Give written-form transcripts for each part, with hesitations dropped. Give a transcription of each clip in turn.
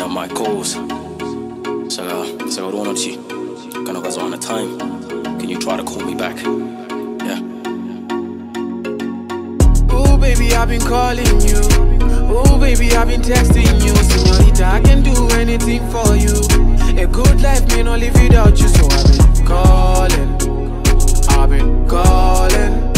picking up my calls. Seguro noche, que no caso on the time. Can you try to call me back? Yeah. Oh baby, I've been calling you. Oh baby, I've been texting you. Señorita, I can do anything for you. A good life may not live without you, so I've been calling. I've been calling.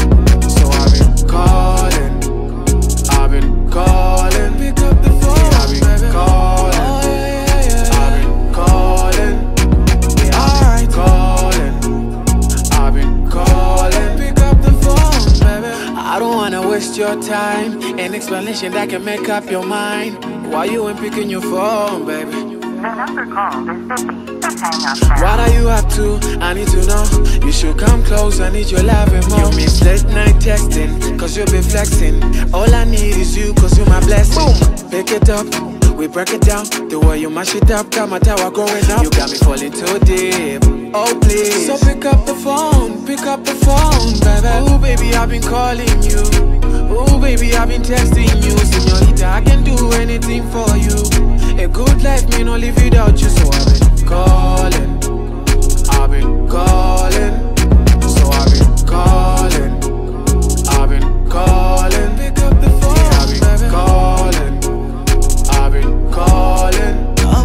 Your time, an explanation that can make up your mind. Why you ain't picking your phone, baby? The number called is busy. Just hang up now. What are you up to? I need to know. You should come close. I need your loving more. You miss late night texting, cause you be flexing. All I need is you, cause you my blessing. Boom. Pick it up, we break it down. The way you mash it up, got my tower going up. You got me falling too deep. Oh please. So pick up the phone, baby. Oh baby, I've been calling you. Oh baby, I've been texting you. Señorita, I can do anything for you. A good life may not live without you. So I've been calling, I've been calling. So I've been calling, I've been calling. Pick up the phone, I've been calling, I've been calling. I've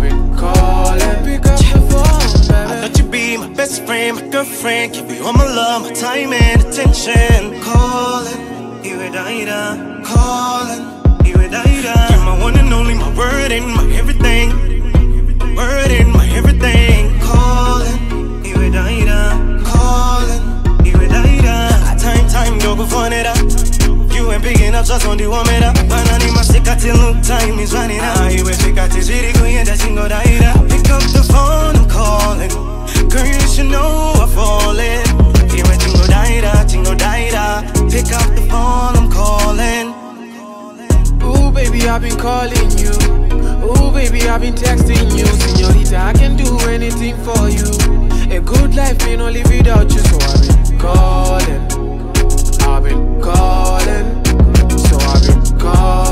been calling. Pick up the phone, baby. I thought you'd be my best friend, my girlfriend. Give you all my love, my time and attention. Calling, you and Ida. Calling, you and Ida. You're my one and only, my word and my everything. Word and my everything. Calling, you and Ida. Calling, you and Ida. Time, go before it up. You ain't picking up, just on the warm it up. But I need my sick until no time is running out. You ain't sick until it's really good, and that's in God Ida. Pick up the phone, I'm calling. Girl, you should know I'm falling. Here I tingo daida, pick up the phone, I'm calling. Oh baby, I've been calling you. Oh baby, I've been texting you. Señorita, I can do anything for you. A good life may not live without you, so I've been calling. I've been calling, so I've been calling.